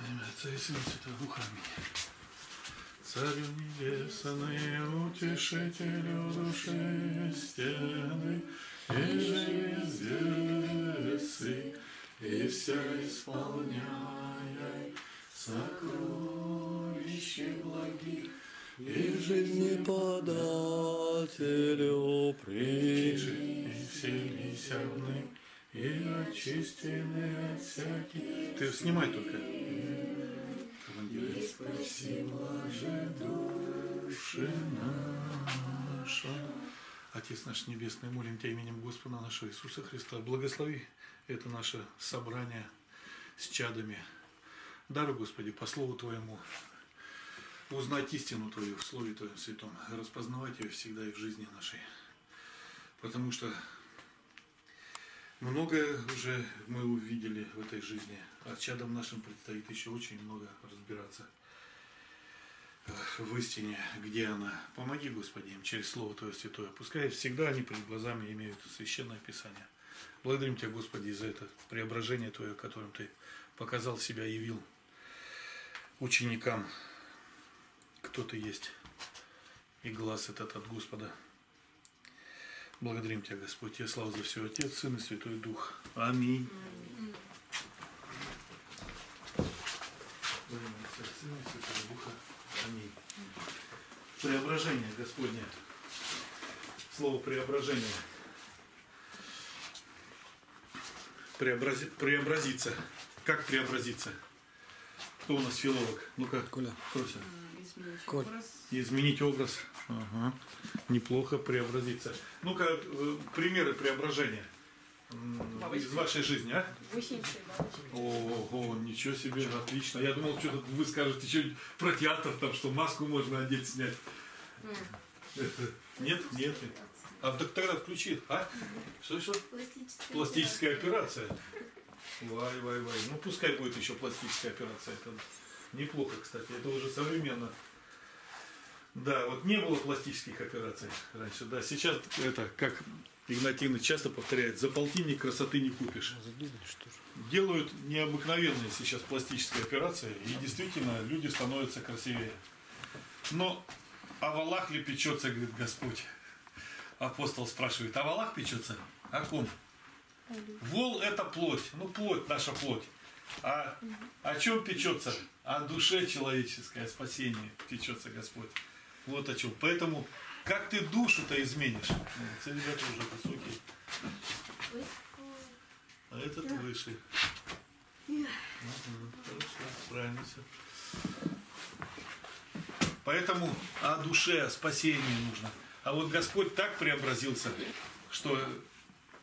Во имя Отца и Сына Святого Духа. Аминь. Царю небесный, утешителю души стены, и же извесы, и вся исполняя сокровища благих, и жизнеподателю прижи, и вселися в ны, и очистены от всяких. Ты снимай только. И спаси блаже души наша. Отец наш Небесный, молим Тебя именем Господа нашего Иисуса Христа, благослови это наше собрание с чадами. Даруй, Господи, по Слову Твоему узнать истину Твою в Слове Твоем Святом, распознавать ее всегда и в жизни нашей. Потому что многое уже мы увидели в этой жизни, а чадам нашим предстоит еще очень много разбираться в истине, где она. Помоги, Господи, им через Слово Твое Святое. Пускай всегда они перед глазами имеют Священное Писание. Благодарим Тебя, Господи, за это преображение Твое, которым Ты показал себя, явил ученикам, кто Ты есть, и глаз этот от Господа. Благодарим Тебя, Господь, я слава за все, Отец, Сын и Святой Дух. Аминь. Аминь. Преображение Господне. Слово преображение. Преобразиться. Как преобразиться? Кто у нас филолог? Ну-ка, Коля, Кося. Коль. Изменить образ. Ага. Неплохо преобразиться. Ну-ка, примеры преображения из вашей жизни, а? Гусеницы, бабочки. Ого, ничего себе, отлично. Я думал, что вы скажете что-нибудь про театр, там, что маску можно одеть, снять. Нет, нет. А так тогда включи, а? Что? Пластическая операция. Вай-вай-вай. Ну, пускай будет еще пластическая операция. Это неплохо, кстати. Это уже современно. Да, вот не было пластических операций раньше. Да, сейчас это, как Игнатий часто повторяет, за полтинник красоты не купишь. Делают необыкновенные сейчас пластические операции, и действительно люди становятся красивее. Но о валах ли печется, говорит Господь? Апостол спрашивает, о валах печется? О ком? Вол – это плоть, ну плоть, наша плоть. А о чем печется? О душе человеческой, о спасении печется Господь. Вот о чем. Поэтому, как ты душу-то изменишь? Эти ребята уже высокие. А этот выше. Хорошо, правильно все. Поэтому о душе, о спасении нужно. А вот Господь так преобразился, что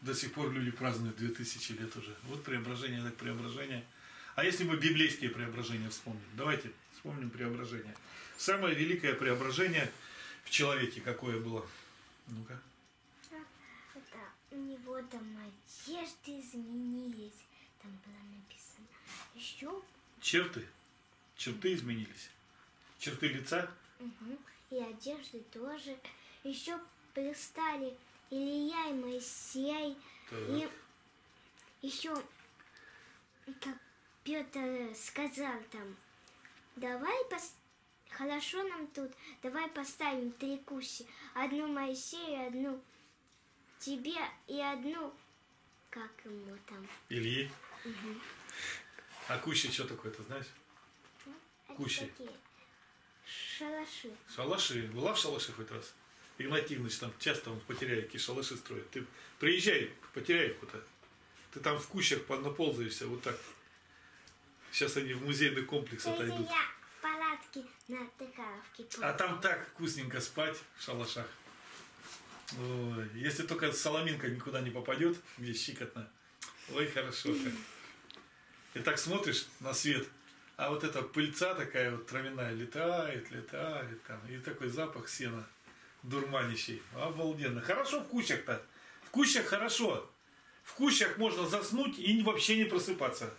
до сих пор люди празднуют 2000 лет уже. Вот преображение, так преображение. А если мы библейские преображения вспомним? Давайте вспомним преображение. Самое великое преображение в человеке какое было? Ну-ка. У него там одежды изменились. Там было написано. Еще? Черты. Черты изменились. Черты лица. Угу. И одежды тоже. Еще пристали Илья и Моисей. Так. И еще, как Петр сказал там, давай хорошо нам тут, давай поставим три кущи. Одну Моисею, одну тебе и одну, как ему там, Ильи. Угу. А кущи что такое, ты знаешь? Ну, кущи. Шалаши. Шалаши. Была в шалаше хоть раз? Игнатий Лапкин, там часто он в Потеряевке шалаши строит. Ты приезжай в Потеряевку-то. Ты там в кущах наползаешься вот так. Сейчас они в музейный комплекс отойдут. Я палатки на тыкаловке. А там так вкусненько спать в шалашах. Ой, если только соломинка никуда не попадет, где щикотно. Ой, хорошо как. И так смотришь на свет, а вот эта пыльца такая вот травяная летает, летает там. И такой запах сена дурманящий. Обалденно. Хорошо в кущах-то. В кущах хорошо. В кущах можно заснуть и вообще не просыпаться.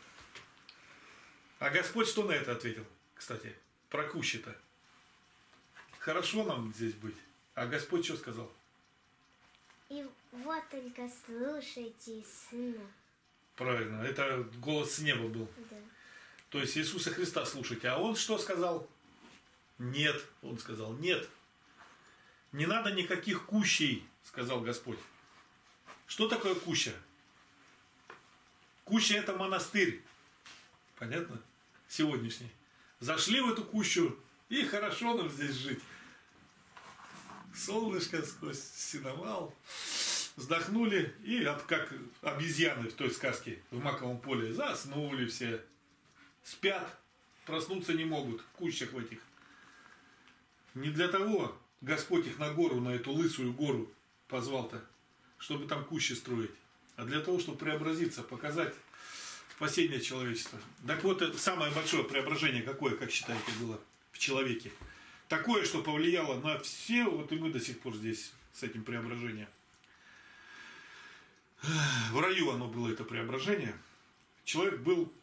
А Господь что на это ответил, кстати, про кущи-то? Хорошо нам здесь быть. А Господь что сказал? И вот только слушайте сына. Правильно, это голос с неба был. Да. То есть Иисуса Христа слушайте. А он что сказал? Нет. Он сказал нет. Не надо никаких кущей, сказал Господь. Что такое куща? Куща — это монастырь. Понятно? Сегодняшний. Зашли в эту кущу, и хорошо нам здесь жить. Солнышко сквозь сеновал. Вздохнули и, как обезьяны в той сказке, в маковом поле, заснули все. Спят, проснуться не могут в кущах в этих. Не для того Господь их на гору, на эту лысую гору позвал-то, чтобы там кущи строить, а для того, чтобы преобразиться, показать спасение человечества. Так вот, это самое большое преображение какое, как считаете, было в человеке? Такое, что повлияло на все, вот и мы до сих пор здесь с этим преображением. В раю оно было, это преображение. Человек был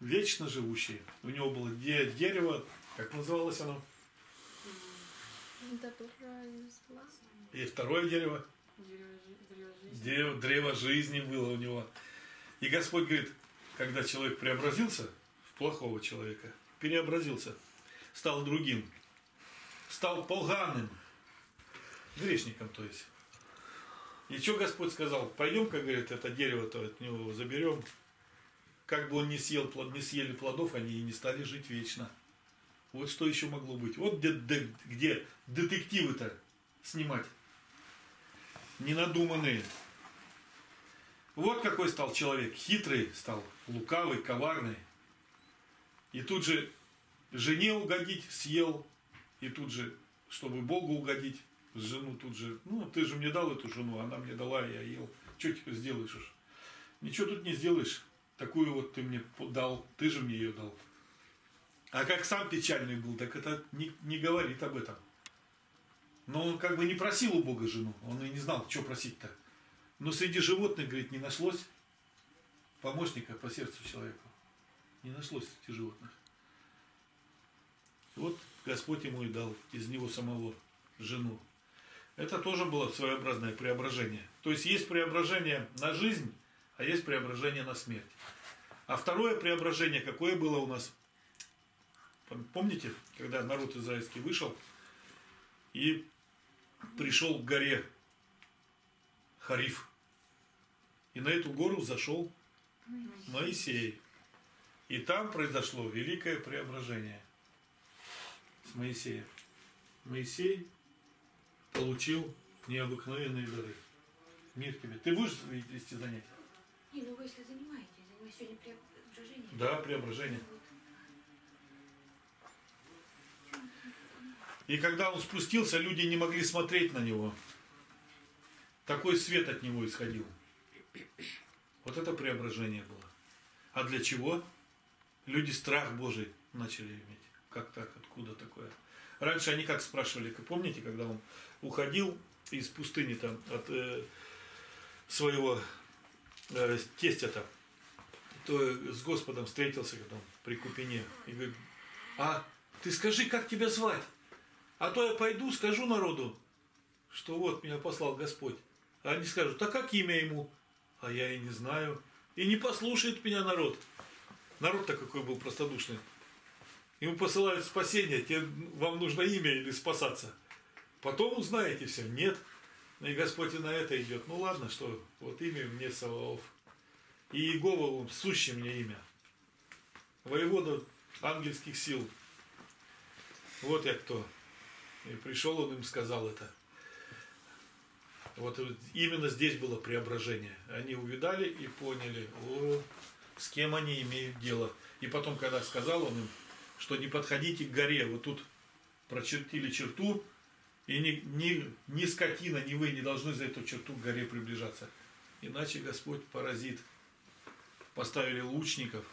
вечно живущий. У него было дерево, как называлось оно? И второе дерево. Древо жизни было у него. И Господь говорит, когда человек преобразился в плохого человека, переобразился, стал другим, стал поганым, грешником, то есть. И что Господь сказал? Пойдем-ка, говорит, это дерево-то от него заберем. Как бы он не съел плод, не съели плодов, они и не стали жить вечно. Вот что еще могло быть. Вот где детективы-то снимать. Ненадуманные. Вот какой стал человек. Хитрый стал, лукавый, коварный. И тут же жене угодить съел. И тут же, чтобы Богу угодить, жену тут же, ну, ты же мне дал эту жену, она мне дала, я ел. Что теперь сделаешь уж? Ничего тут не сделаешь. Такую вот ты мне дал, ты же мне ее дал. А как сам печальный был, так это не говорит об этом. Но он как бы не просил у Бога жену, он и не знал, что просить-то. Но среди животных, говорит, не нашлось помощника по сердцу человеку. Не нашлось среди животных. Вот Господь ему и дал из него самого жену. Это тоже было своеобразное преображение. То есть есть преображение на жизнь, а есть преображение на смерть. А второе преображение, какое было у нас? Помните, когда народ израильский вышел и пришел к горе Хариф. И на эту гору зашел Моисей. И там произошло великое преображение с Моисеем. Моисей получил необыкновенные дары. Мир тебе. Ты будешь вести занятия? Не, ну вы если занимаетесь, занимаетесь сегодня преображение. Да, преображение. И когда он спустился, люди не могли смотреть на него. Такой свет от него исходил. Вот это преображение было. А для чего? Люди страх Божий начали иметь. Как так? Откуда такое? Раньше они как спрашивали, помните, когда он уходил из пустыни там от своего тестя там, то с Господом встретился там, при Купине и говорит, а ты скажи, как тебя звать? А то я пойду, скажу народу, что вот меня послал Господь. А они скажут, а как имя ему? А я и не знаю. И не послушает меня народ. Народ-то какой был простодушный. Ему посылают спасение, вам нужно имя или спасаться. Потом узнаете все. Нет. И Господь и на это идет. Ну ладно, что вот имя мне Саваоф. И Иегова, сущий мне имя. Воевода ангельских сил. Вот я кто. И пришел он им, сказал это. Вот именно здесь было преображение. Они увидали и поняли, с кем они имеют дело. И потом, когда сказал он им, что не подходите к горе, вот тут прочертили черту, и ни скотина, ни вы не должны за эту черту к горе приближаться. Иначе Господь поразит. Поставили лучников,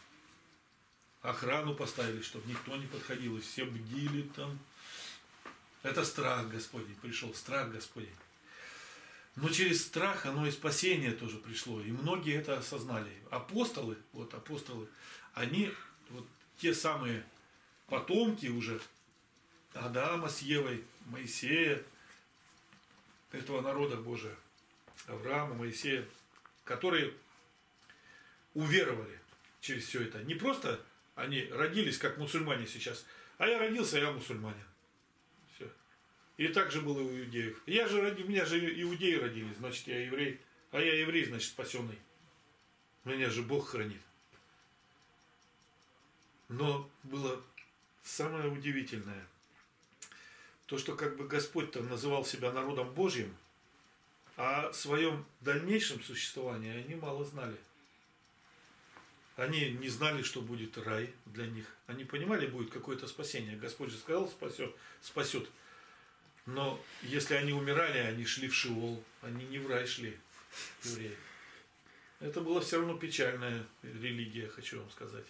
охрану поставили, чтобы никто не подходил, и все бдили там. Это страх Господень, пришел страх Господень. Но через страх оно и спасение тоже пришло, и многие это осознали. Апостолы, вот апостолы, они вот те самые потомки уже Адама с Евой, Моисея, этого народа Божия, Авраама, Моисея, которые уверовали через все это. Не просто Они родились, как мусульмане сейчас. А я родился, я мусульманин. Все. И так же было у иудеев. Я же родил, меня же иудеи родили, значит, я еврей. А я еврей, значит, спасенный. Меня же Бог хранит. Но было самое удивительное. То, что как бы Господь там называл себя народом Божьим, а о своем дальнейшем существовании они мало знали. Они не знали, что будет рай для них. Они понимали, будет какое-то спасение. Господь же сказал, спасет. Но если они умирали, они шли в Шиол. Они не в рай шли, евреи. Это была все равно печальная религия, хочу вам сказать.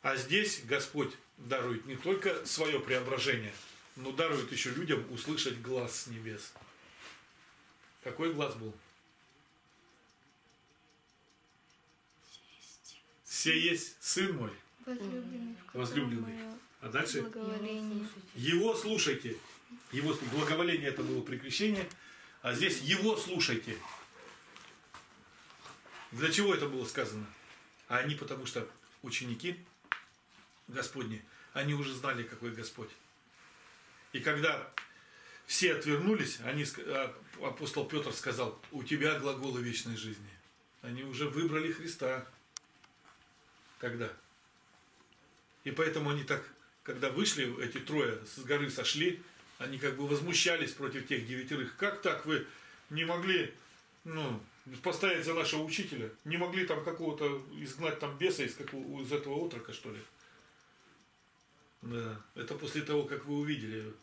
А здесь Господь дарует не только свое преображение, но дарует еще людям услышать глас с небес. Какой глаз был? Все есть Сын мой, возлюбленный. А дальше? Его слушайте. Его благоволение — это было при крещении, а здесь его слушайте. Для чего это было сказано? А они, потому что ученики Господни, они уже знали, какой Господь. И когда все отвернулись, апостол Петр сказал: у тебя глаголы вечной жизни. Они уже выбрали Христа тогда. И поэтому они так, когда вышли, эти трое с горы сошли, они как бы возмущались против тех девятерых. Как так вы не могли, поставить за нашего учителя? Не могли там какого-то изгнать там беса из этого отрока, что ли? Да, это после того, как вы увидели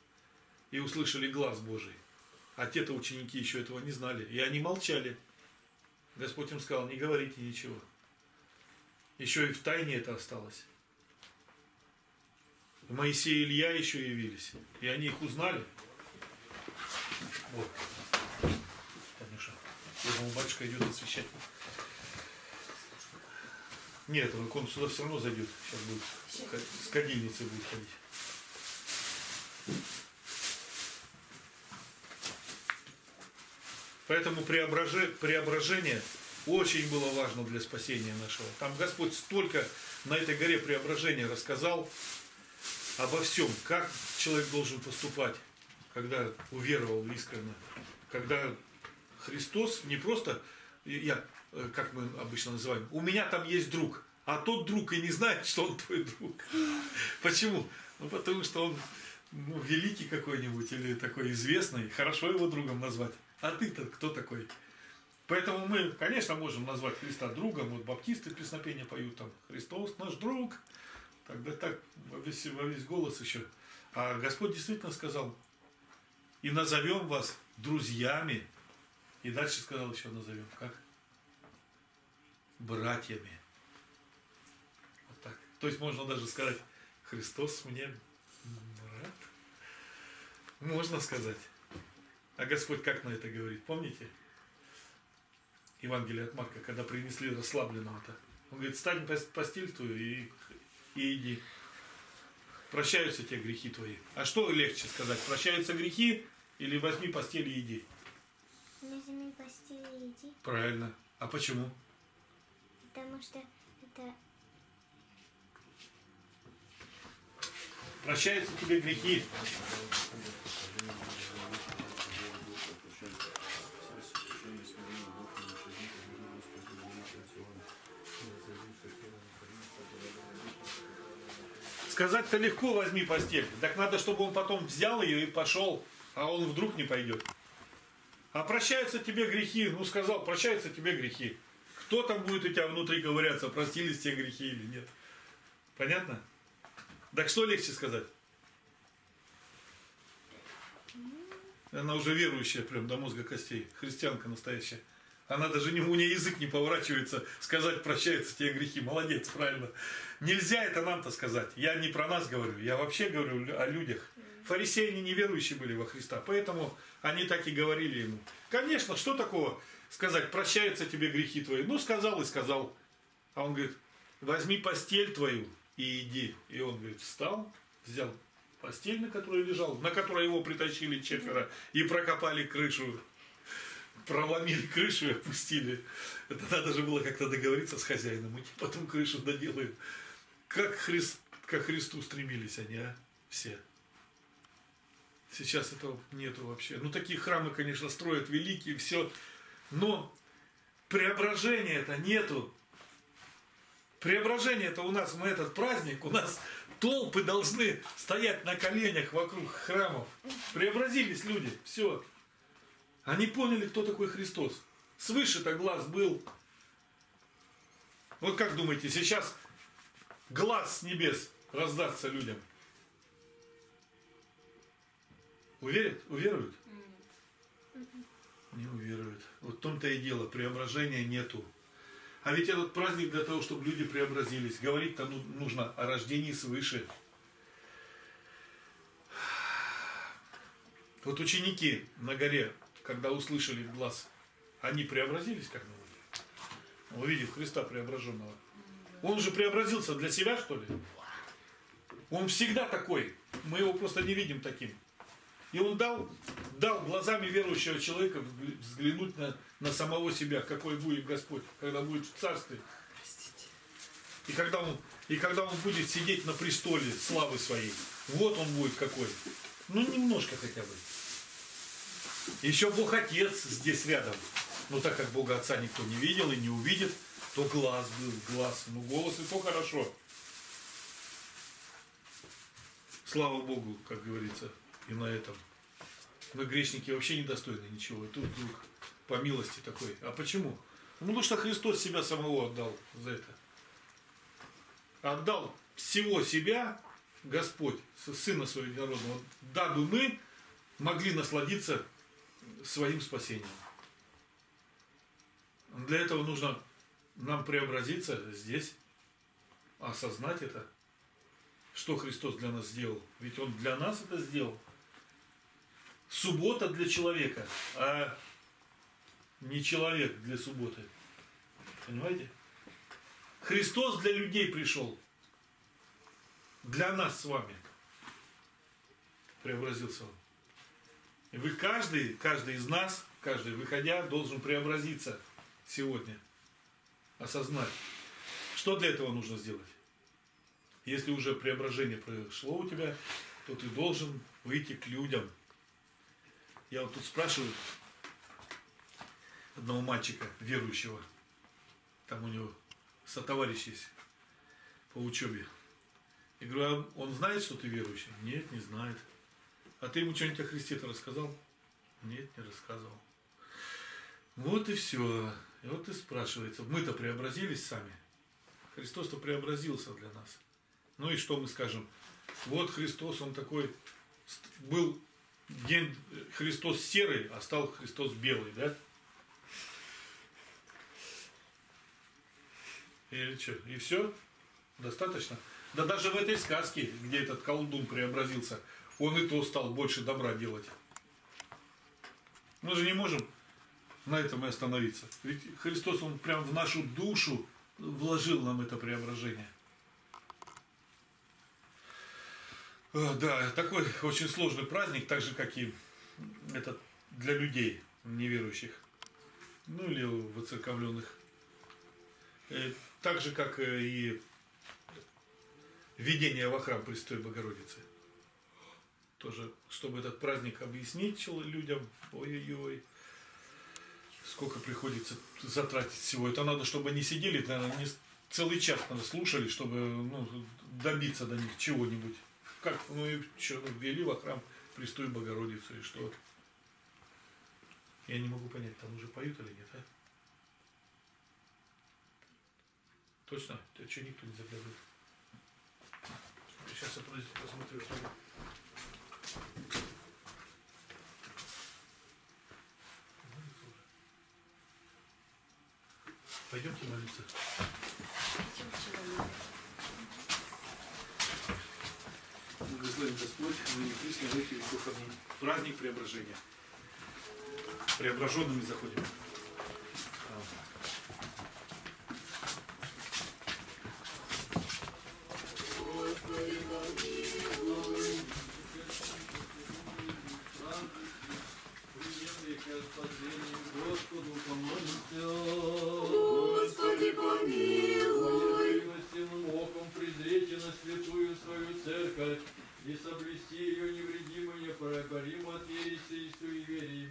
и услышали глаз Божий. А те-то ученики еще этого не знали. И они молчали. Господь им сказал: не говорите ничего. Еще и в тайне это осталось. Моисей и Илья еще явились. И они их узнали. Вот. Танюша. Я думал, батюшка идет освещать. Нет, он сюда все равно зайдет. Сейчас будет с кадильницей будет ходить. Поэтому преображение очень было важно для спасения нашего. Там Господь столько на этой горе преображения рассказал обо всем, как человек должен поступать, когда уверовал искренне. Когда Христос не просто... как мы обычно называем, у меня там есть друг, а тот друг и не знает, что он твой друг. Почему? Потому что он великий какой-нибудь или такой известный, хорошо его другом назвать. А ты-то кто такой? Поэтому мы, конечно, можем назвать Христа другом. Вот баптисты песнопения поют там: Христос наш друг. Тогда так во весь голос еще. А Господь действительно сказал: и назовем вас друзьями. И дальше сказал еще: назовем как? Братьями. Вот так. То есть можно даже сказать: Христос мне брат. Можно сказать. А Господь как на это говорит? Помните? Евангелие от Марка, когда принесли расслабленного-то. Он говорит: встань, постель твою и иди. Прощаются те грехи твои. А что легче сказать? Прощаются грехи или возьми постель и иди? Возьми постель и иди. Правильно. А почему? Потому что это... Прощаются тебе грехи. Сказать-то легко: возьми постель. Так надо, чтобы он потом взял ее и пошел, а он вдруг не пойдет. А прощаются тебе грехи. Сказал: прощаются тебе грехи. Кто там будет у тебя внутри ковыряться, простились те грехи или нет? Понятно? Так что легче сказать? Она уже верующая прям до мозга костей, христианка настоящая. Она даже у нее язык не поворачивается сказать: прощаются те грехи. Молодец, правильно. Нельзя это нам-то сказать. Я не про нас говорю, я вообще говорю о людях. Фарисеи не верующие были во Христа, поэтому они так и говорили ему. Конечно, что такого? Сказать: прощаются тебе грехи твои. Сказал и сказал. А он говорит: возьми постель твою и иди. И он, говорит, встал, взял постель, на которой лежал, на которой его притащили четверо, и прокопали крышу. Проломили крышу и опустили. Это надо же было как-то договориться с хозяином. И потом крышу доделают. Как Христу стремились они, а? Все. Сейчас этого нету вообще. Ну, такие храмы, конечно, строят великие, все. Но преображения-то нету. Преображение-то у нас, мы этот праздник, у нас толпы должны стоять на коленях вокруг храмов. Преобразились люди, все. Они поняли, кто такой Христос. Свыше-то глаз был. Вот как думаете, сейчас глаз с небес раздастся людям? Уверят? Уверуют? Не уверуют. Вот в том-то и дело, преображения нету. А ведь этот праздник для того, чтобы люди преобразились. Говорить-то нужно о рождении свыше. Вот ученики на горе, когда услышали глаз, они преобразились, как мы увидели, увидев Христа преображенного. Он же преобразился для себя, что ли? Он всегда такой. Мы его просто не видим таким. И он дал глазами верующего человека взглянуть на самого себя, какой будет Господь, когда будет в Царстве. И когда он будет сидеть на престоле славы своей. Вот он будет какой. Ну, немножко хотя бы. Еще Бог Отец здесь рядом. Но так как Бога Отца никто не видел и не увидит, то глаз был, глаз. Ну, голос и то хорошо. Слава Богу, как говорится. И на этом. Мы, грешники, вообще недостойны ничего. И тут вдруг по милости такой. А почему? Ну, потому что Христос себя самого отдал за это. Отдал всего себя Господь, Сына Своего Единородного, дабы мы могли насладиться своим спасением. Для этого нужно нам преобразиться здесь, осознать это, что Христос для нас сделал. Ведь Он для нас это сделал. Суббота для человека, а не человек для субботы. Понимаете? Христос для людей пришел. Для нас с вами преобразился Он. И вы каждый из нас, каждый выходя, должен преобразиться сегодня. Осознать. Что для этого нужно сделать? Если уже преображение произошло у тебя, то ты должен выйти к людям. Я вот тут спрашиваю одного мальчика, верующего, там у него сотоварищ есть по учебе. Я говорю, а он знает, что ты верующий? Нет, не знает. А ты ему что-нибудь о Христе-то рассказал? Нет, не рассказывал. Вот и все. И вот и спрашивается, мы-то преобразились сами. Христос-то преобразился для нас. Ну и что мы скажем? Вот Христос, он такой был... Христос серый, а стал Христос белый, да? Или что? И все? Достаточно? Да даже в этой сказке, где этот колдун преобразился, он и то стал больше добра делать. Мы же не можем на этом и остановиться. Ведь Христос, он прям в нашу душу вложил нам это преображение. Да, такой очень сложный праздник, так же, как и этот для людей неверующих, ну или воцерковленных. Так же, как и введение во храм Пресвятой Богородицы. Тоже, чтобы этот праздник объяснить людям, ой-ой-ой, сколько приходится затратить всего. Это надо, чтобы они сидели, наверное, не целый час слушали, чтобы добиться до них чего-нибудь. Как, ввели во храм Пресвятую Богородицу, и что? Я не могу понять, там уже поют или нет, а? Точно? Это что, никто не заглядывает? Сейчас я посмотрю, что... Пойдемте молиться. Благословен Господь, мы не присны веки веков. Аминь. Праздник преображения. Преображенными заходим. Господи, помилуй. Господи, помилуй. Церковь и соблюсти ее невредимо и необоримо от ереси и суеверий,